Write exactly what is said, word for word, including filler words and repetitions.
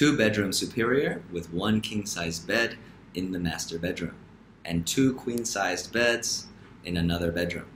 two-bedroom superior with one king-sized bed in the master bedroom and two queen-sized beds in another bedroom.